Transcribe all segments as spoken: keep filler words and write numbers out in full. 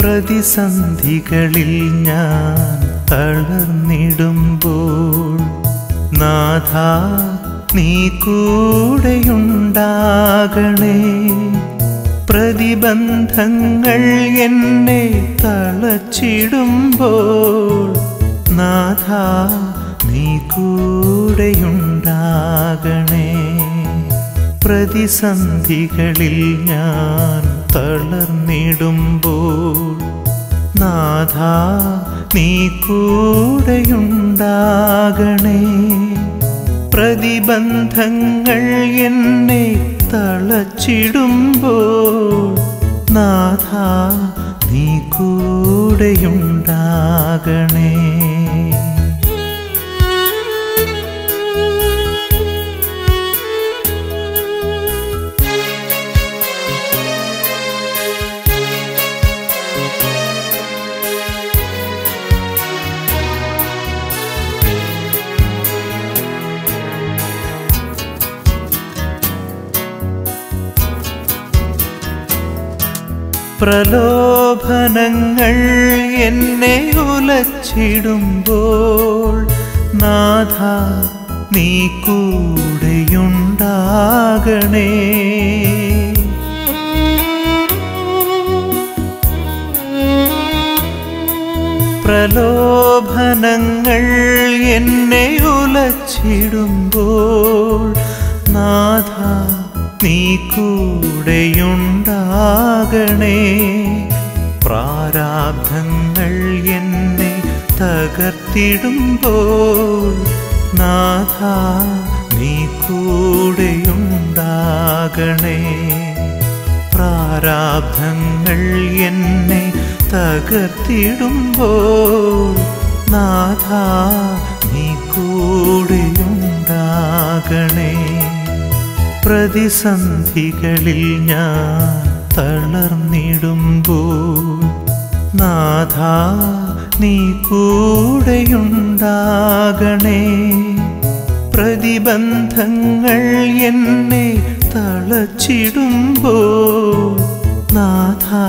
പ്രതിസന്ധികളിൽ ഞാൻ തളർന്നിടുമ്പോൾ നാഥാ നീ കൂടെയുണ്ടാകണേ. പ്രതിബന്ധങ്ങൾ എന്നെ തളച്ചിടുമ്പോൾ നാഥാ നീ കൂടെയുണ്ടാകണേ. പ്രതിസന്ധികളിൽ ഞാൻ തളർന്നിടുമ്പോൾ നാഥാ നീ കൂടെയുണ്ടാകണേ. പ്രതിബന്ധങ്ങൾ എന്നെ തളച്ചിടുമ്പോൾ നാഥാ നീ കൂടെയുണ്ടാകണേ. പ്രലോഭനങ്ങൾ എന്നെ ഉലച്ചിടുമ്പോൾ നാഥാ നീ കൂടെയുണ്ടാകണേ. പ്രലോഭനങ്ങൾ എന്നെ ഉലച്ചിടുമ്പോൾ നാഥാ നീ കൂടെയുണ്ടാകണേ. പ്രാരാബ്ധങ്ങൾ എന്നെ തകർത്തിടുമ്പോൾ നാഥാ നീ കൂടെയുണ്ടാകണേ. പ്രാരാബ്ധങ്ങൾ എന്നെ തകർത്തിടുമ്പോൾ നാഥാ നീ കൂടെയുണ്ടാകണേ. പ്രതിസന്ധികളിൽ ഞാൻ തളർന്നിടുമ്പോൾ നാഥാ നീ കൂടെയുണ്ടാകണേ. പ്രതിബന്ധങ്ങൾ എന്നെ തളച്ചിടുമ്പോൾ നാഥാ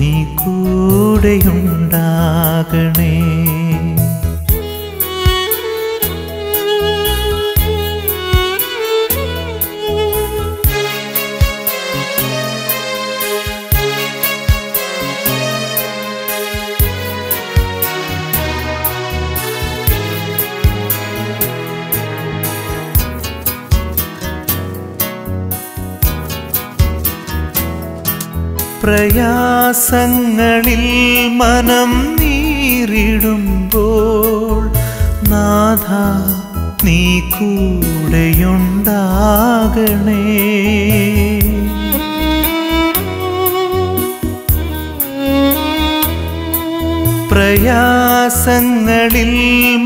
നീ കൂടെയുണ്ടാകണേ. പ്രയാസങ്ങളിൽ മനം നീറിടുമ്പോൾ നാഥാ നീ കൂടെയുണ്ടാകണേ. പ്രയാസങ്ങളിൽ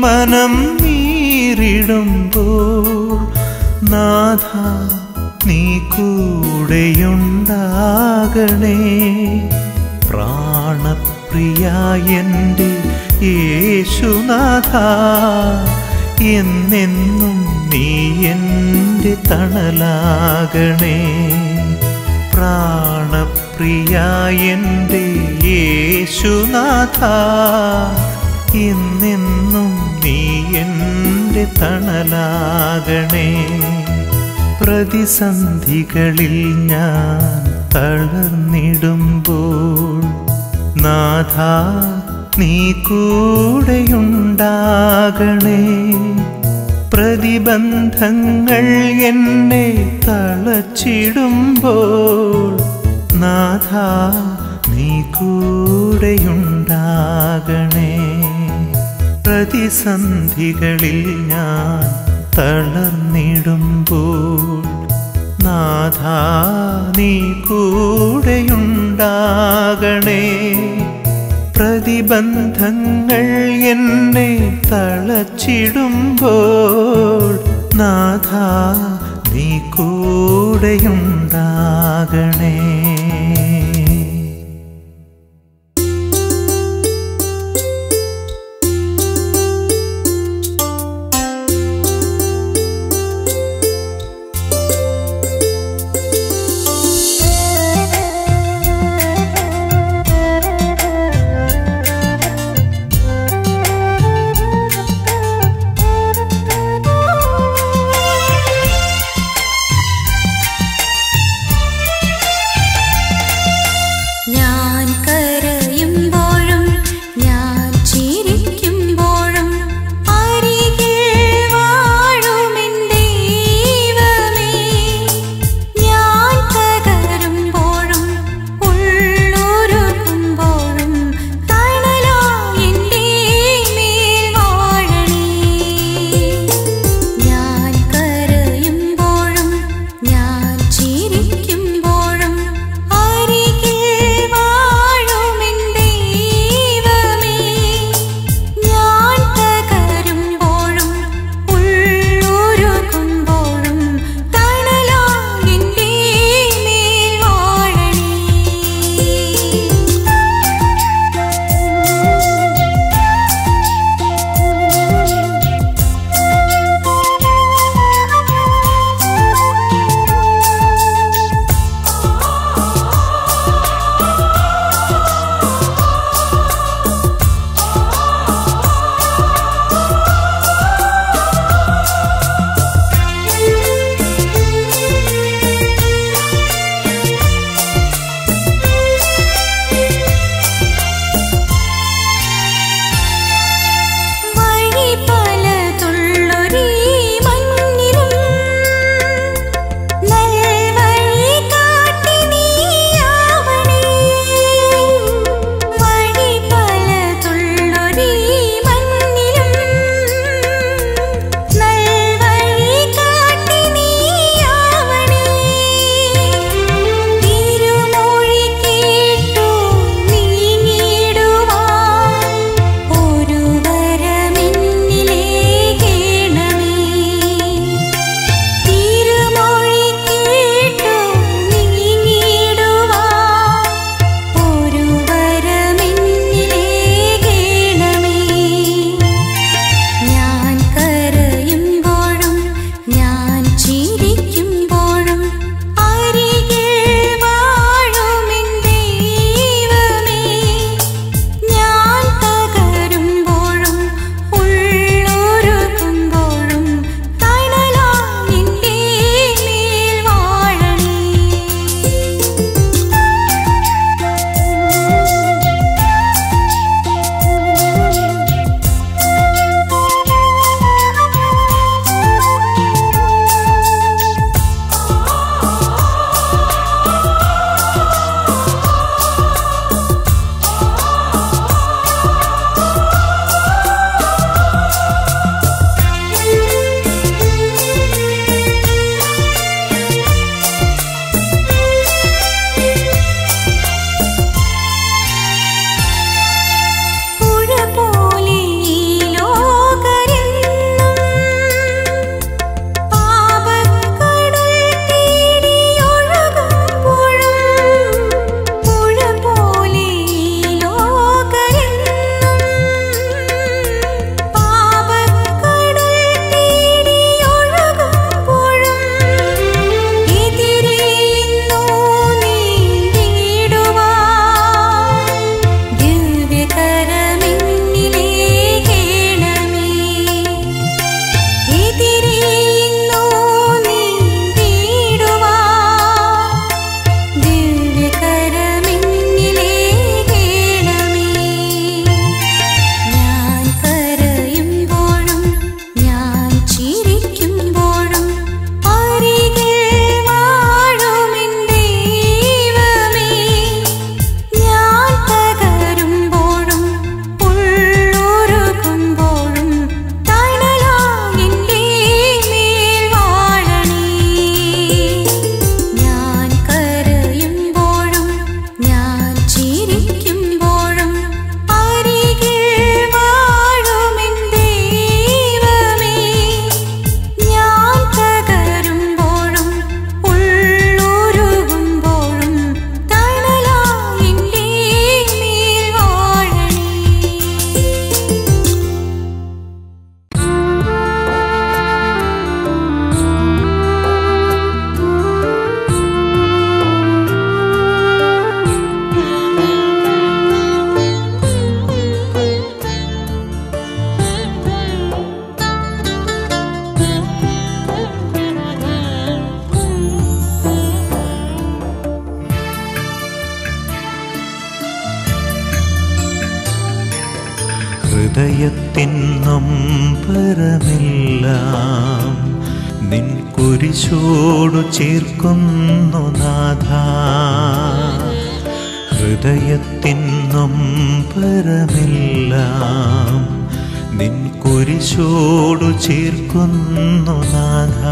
മനം നീറിടുമ്പോൾ നാഥാ നീ കൂടെയുണ്ടാകണേ. പ്രാണപ്രിയ എൻ്റെ യേശുനാഥാ എന്നെന്നും നീ എൻ്റെ തണലാകണേ. പ്രാണപ്രിയ എൻ്റെ യേശുനാഥാ എന്നെന്നും നീ എൻ്റെ തണലാകണേ. പ്രതിസന്ധികളിൽ ഞാൻ തളർന്നിടുമ്പോൾ നാഥാ നീ കൂടെയുണ്ടാകണേ. പ്രതിബന്ധങ്ങൾ എന്നെ തളച്ചിടുമ്പോൾ നാഥാ നീ കൂടെയുണ്ടാകണേ. പ്രതിസന്ധികളിൽ ഞാൻ തളർന്നിടുമ്പോൾ നാഥാ നീ കൂടെയുണ്ടാകണേ. പ്രതിബന്ധങ്ങൾ എന്നെ തളച്ചിടുമ്പോൾ നാഥാ നീ കൂടെയുണ്ടാകണേ. ഹൃദയത്തിന്നമ്പരമെല്ലാം നിൻ കുരിശോടു ചേർക്കുന്നു നാഥ. ഹൃദയത്തിന്നമ്പരമെല്ലാം നിൻ കുരിശോടു ചേർക്കുന്നു നാഥ.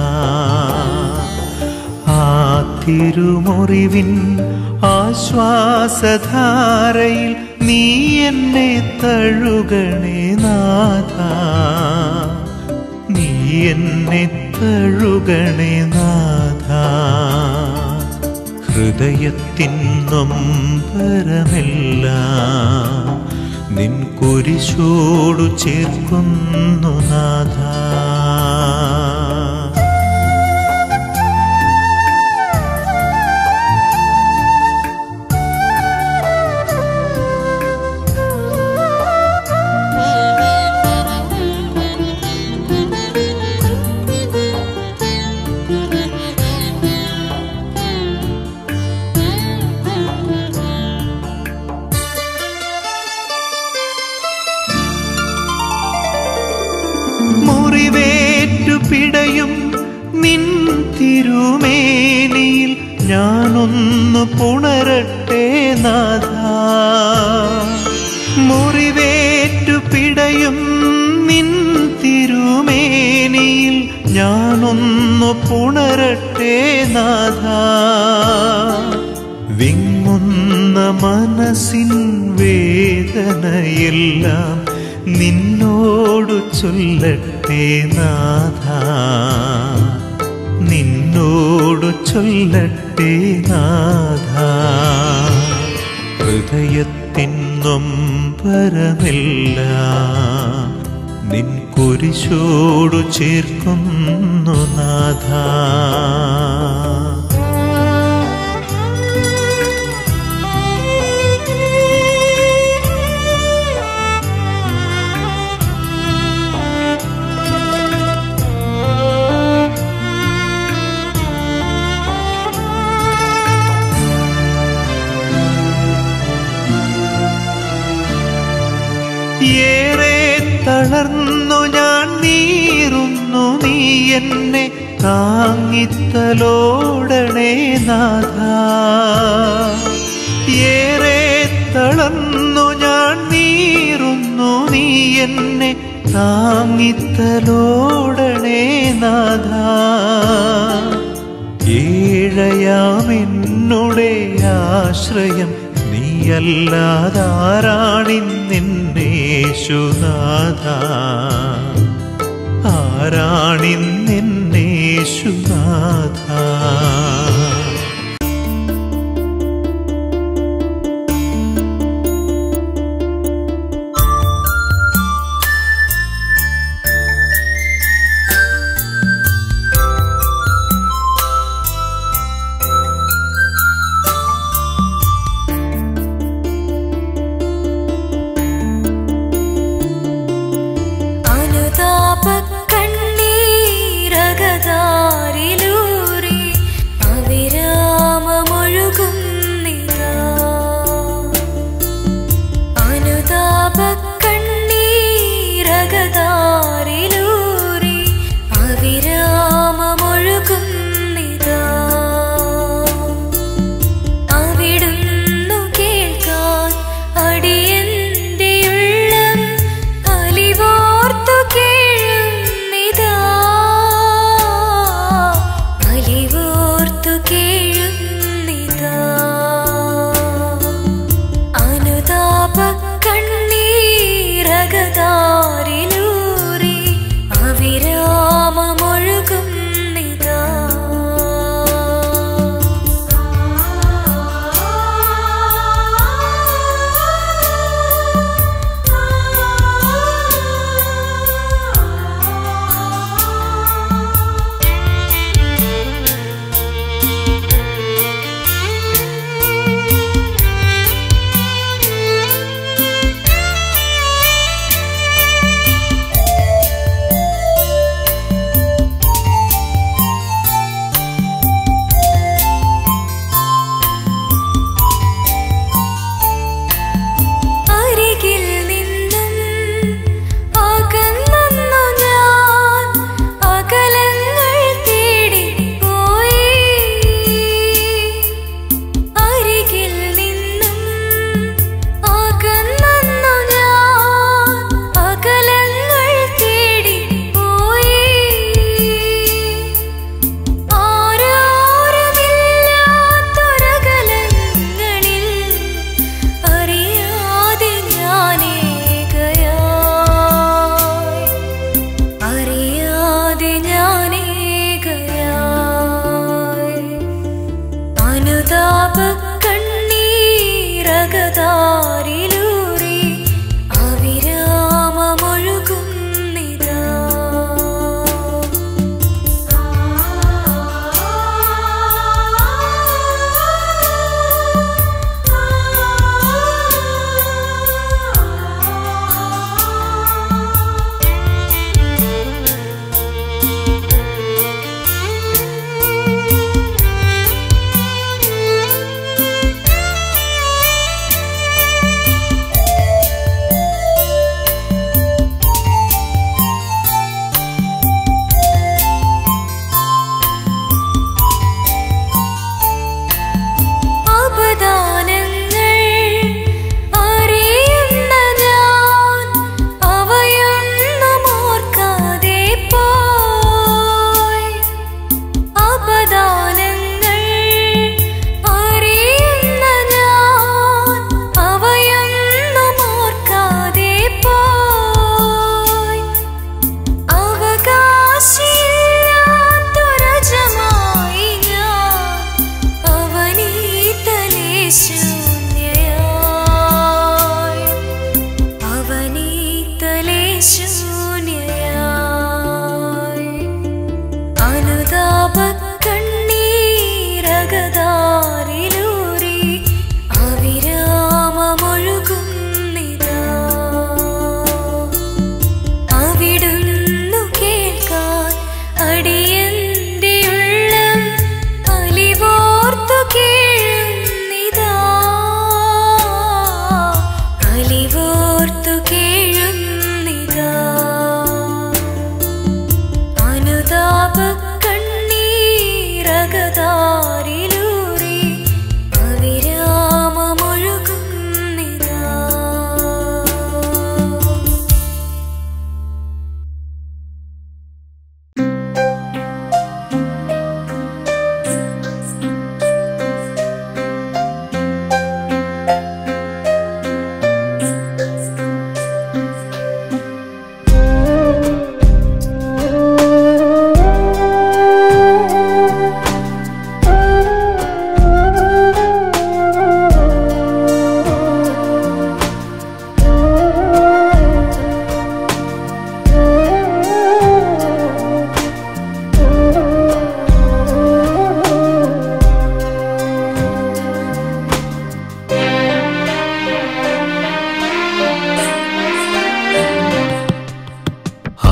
ആ തിരുമുറിവിൻ ആശ്വാസധാരയിൽ നീ എന്നെ തഴുകണേ നാഥ, നീ എന്നെ തഴുകണേ നാഥ. ഹൃദയത്തിന്നൊമ്പരമെല്ലാം നിൻ കുരിശോടു ചേർക്കുന്നു നാഥ. പിടയും നിൻ തിരുമേനിയിൽ ഞാനൊന്നു പുണരട്ടെ നാഥ. മുറിവേറ്റു പിടയും നിൻ തിരുമേനിയിൽ ഞാനൊന്നു പുണരട്ടെ നാഥ. വിങ്ങുന്ന മനസ്സിൻ വേദനയെല്ലാം നിന്നോടു ചൊല്ലട്ടെ നാഥ, നിന്നോടു ചൊല്ലട്ടെ നാഥ. ഹൃദയത്തിന്നൊമ്പരമെല്ലാം നിൻ കുരിശോടു ചേർക്കുന്നു നാഥ. ഏറെ തളർന്നു ഞാൻ നീറുന്നു, നീ എന്നെ താങ്ങിത്തലോടണേ നാഥ. ഏറെ തളർന്നു ഞാൻ നീറുന്നു, നീ എന്നെ താങ്ങിത്തലോടണേ നാഥ. ഏഴയാം എന്നുടെ ആശ്രയം ല്ലാതാരാണിന്നേശുനാഥ, ആരാണിന്നേശുനാഥ.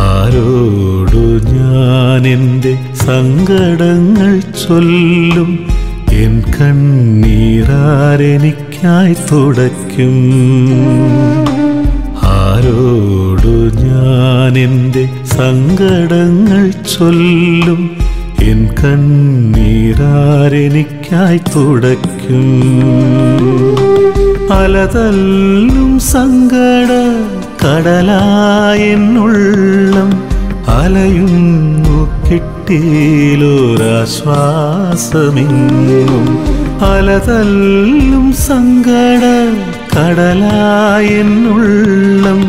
ആരോടു ഞാനെന്റെ സങ്കടങ്ങൾ ചൊല്ലും, എൻ കണ്ണീരാരെനിക്കായി തുടയ്ക്കും. അലതല്ലും സങ്കട കടലായെന്നുള്ളം അലയുന്നു, കിട്ടിയിലൊരാശ്വാസമെങ്ങും. അലതല്ലും സങ്കട കടലായെന്നുള്ളം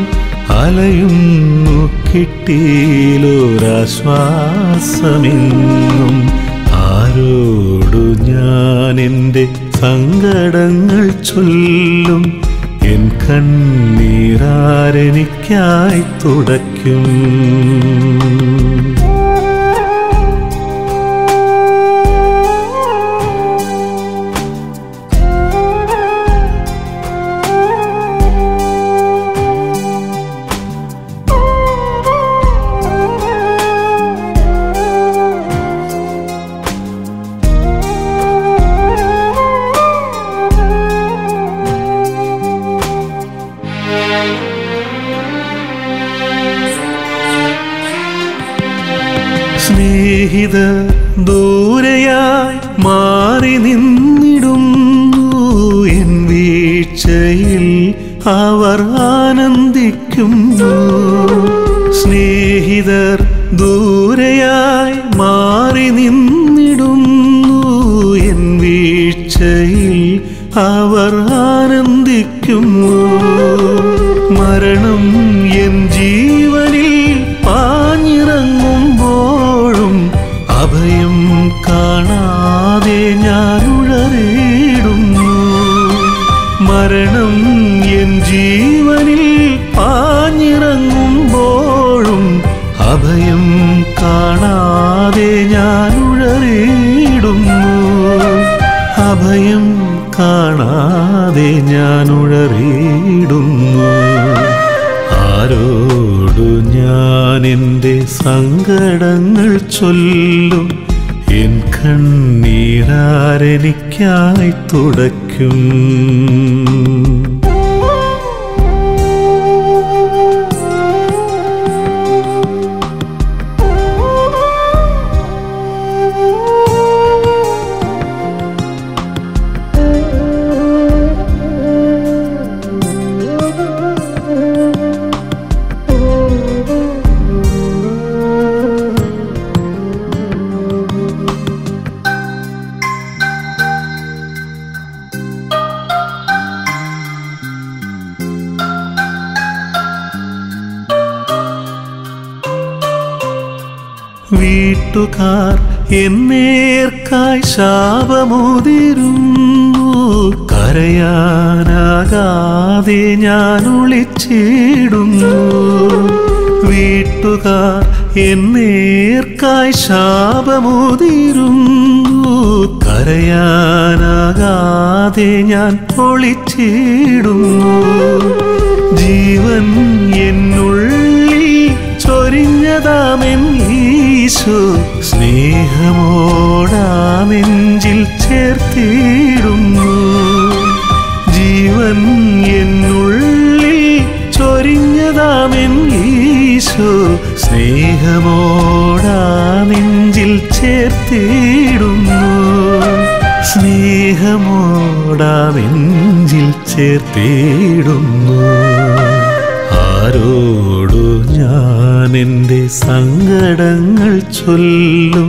അലയുന്നു, കിട്ടിയിലൊരാശ്വാസമെങ്ങും. ആരോടു ഞാനെന്റെ സങ്കടങ്ങൾ ചൊല്ലും, എൻ കണ്ണീരാരെനിക്കായി തുടയ്ക്കും. ദൂരയായി മാറി നിന്നിടുന്നു, എൻ വീഴ്ചയിൽ അവർ ആനന്ദിക്കുന്നു. സ്നേഹിതർ ദൂരയായി മാറി നിന്നിടുന്നു, എൻ വീഴ്ചയിൽ അവർ ആനന്ദിക്കുന്നു. മരണം എൻ ജീവനിൽ പാഞ്ഞിറങ്ങുമ്പോഴും അഭയം കാണാതെ ഞാൻ ഉഴറിടുന്നു. മരണം എൻ ജീവനിൽ പാഞ്ഞിറങ്ങുമ്പോഴും അഭയം കാണാതെ ഞാൻ ഉഴറിടുന്നു. അഭയം കാണാതെ ഞാൻ ഉഴറിടുന്നു. ആരോടു ഞാനെന്റെ സങ്കടങ്ങൾ ചൊല്ലും, എൻ കണ്ണീരാരെനിക്കായി തുടയ്ക്കും. കൂട്ടുകാർ എന്നേർക്കായി ശാപമോതിരുന്നു. കരയാനാകാതെ ഞാൻ ഒളിച്ചിടുന്നു. വീട്ടുകാർ എന്നേർക്കായി ശാപമോതിരുന്നു. കരയാനാകാതെ ഞാൻ ഒളിച്ചിടുന്നു. ജീവൻ എന്നുള്ളിൽ ചൊരിഞ്ഞതാമെൻ ഈശോ, സ്നേഹമോടാമെഞ്ചിൽ ചേർത്തിടുന്നു. ജീവൻ എന്നുള്ളിൽ ചൊരിഞ്ഞതാമെൻ ഈശോ, സ്നേഹമോടാമെഞ്ചിൽ ചേർത്തിടുന്നു. സ്നേഹമോടാമെഞ്ചിൽ ചേർത്തിടുന്നു. ആരോടു ഞാനെൻ്റെ സങ്കടങ്ങൾ ചൊല്ലും?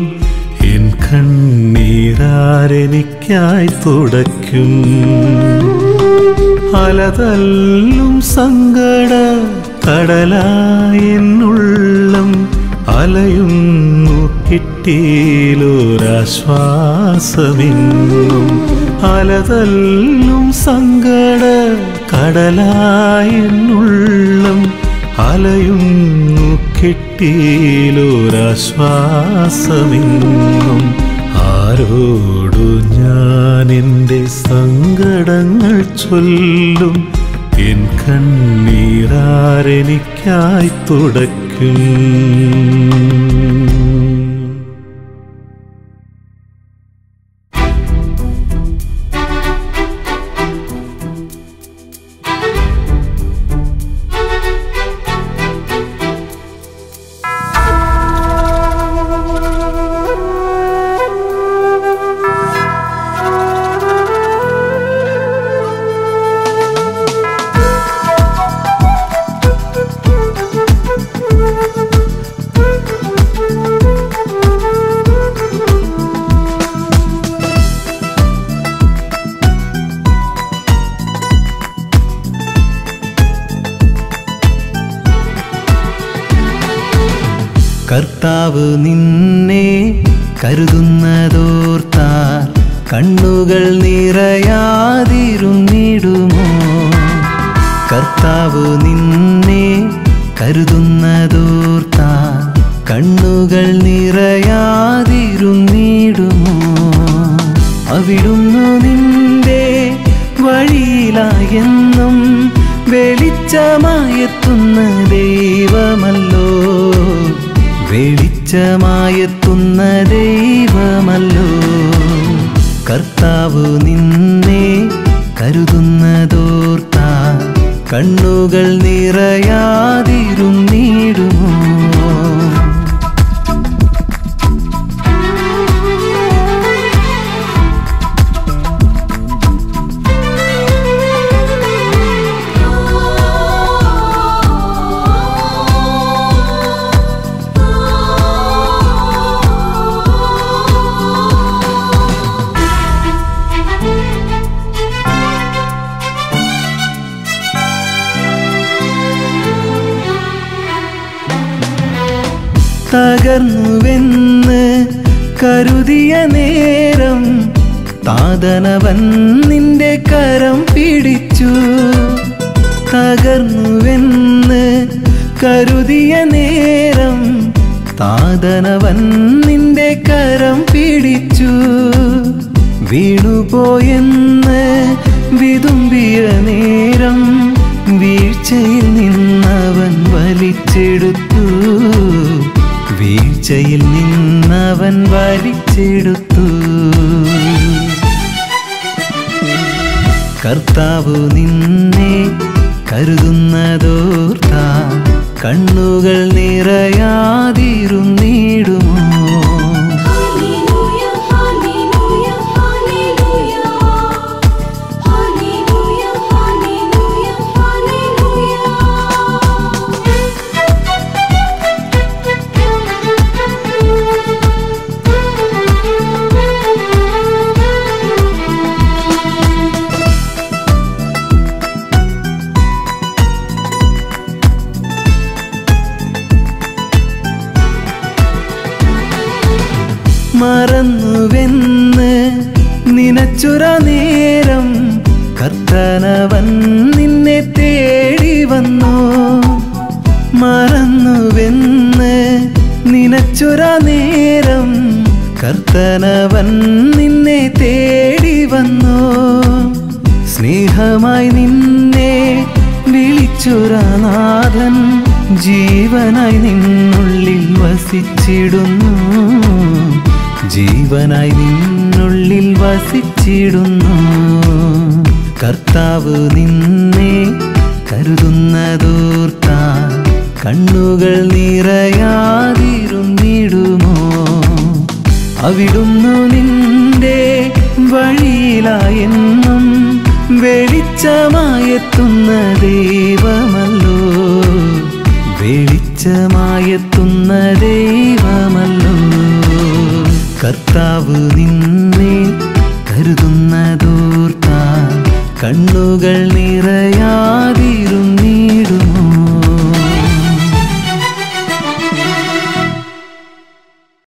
എൻ കണ്ണീരാരെനിക്കായി തുടയ്ക്കും? അലതല്ലും സങ്കട കടലായെന്നുള്ളം അലയുന്നു. കിട്ടിയിലൊരാശ്വാസമെന്നും അലതല്ലും സങ്കട കടലായെന്നുള്ളം അലയുന്നു. കിട്ടിയിലൊരാശ്വാസമെന്നും. ആരോടു ഞാനെൻ്റെ സങ്കടങ്ങൾ ചൊല്ലും? എൻ കണ്ണീരാരെനിക്കായി തുടയ്ക്കും? കർത്താവ് നിന്നെ കരുതുന്നതോർത്താൽ കണ്ണുകൾ നിറയാതിരുന്നിടുമോ? കർത്താവ് നിന്നെ കരുതുന്നതോർത്താൽ കണ്ണുകൾ നിറയാതിരുന്നിടുമോ? അവിടുന്ന് നിന്റെ വഴിയിലായെന്നും വെളിച്ചമായെത്തുന്ന ദൈവമല്ലോ. വെളിച്ചമായെത്തുന്ന ദൈവമല്ലോ. കർത്താവ് നിന്നെ കരുതുന്നതോർത്താൽ കണ്ണുകൾ നിറയാതിരുന്നിടുമോ? തകർന്നുവെന്ന് കരുതിയ നേരം താതനവൻ നിന്റെ കരം പിടിച്ചു. തകർന്നുവെന്ന് കരുതിയ നേരം താതനവൻ നിന്റെ കരം പിടിച്ചു. വീണുപോയെന്ന് വിതുമ്പിയ നേരം വീഴ്ചയിൽ നിന്നവൻ വലിച്ചെടുത്തു. വീഴ്ചയിൽ നിന്നവൻ വലിച്ചെടുത്തു. കർത്താവ് നിന്നെ കരുതുന്നതോർത്താൽ കണ്ണുകൾ നിറയാതിരുന്നിടുമോ? ചുര നേരം കർത്തനവൻ നിന്നെ തേടി വന്നു. മറന്നുവെന്ന് നിനച്ചുര നേരം കർത്തനവൻ നിന്നെ തേടി വന്നു. സ്നേഹമായി നിന്നെ വിളിച്ചുരനാഥൻ ജീവനായി നിന്നുള്ളിൽ വസിച്ചിടുന്നു. ജീവനായി നിന്നുള്ളിൽ വസിച്ചിടുന്നു. കർത്താവ് നിന്നെ കരുതുന്നതോർത്താ കണ്ണുകൾ നിറയാതിരുന്നിടുമോ? അവിടുന്നു നിന്റെ വഴിയിലായെന്നും വെളിച്ചമായെത്തുന്ന ദൈവമല്ലോ, വെളിച്ചമായെത്തുന്ന ദൈവമല്ലോ. കർത്താവ് നിന്നെ കരുതുന്നതോർത്താൽ കണ്ണുകൾ നിറയാതി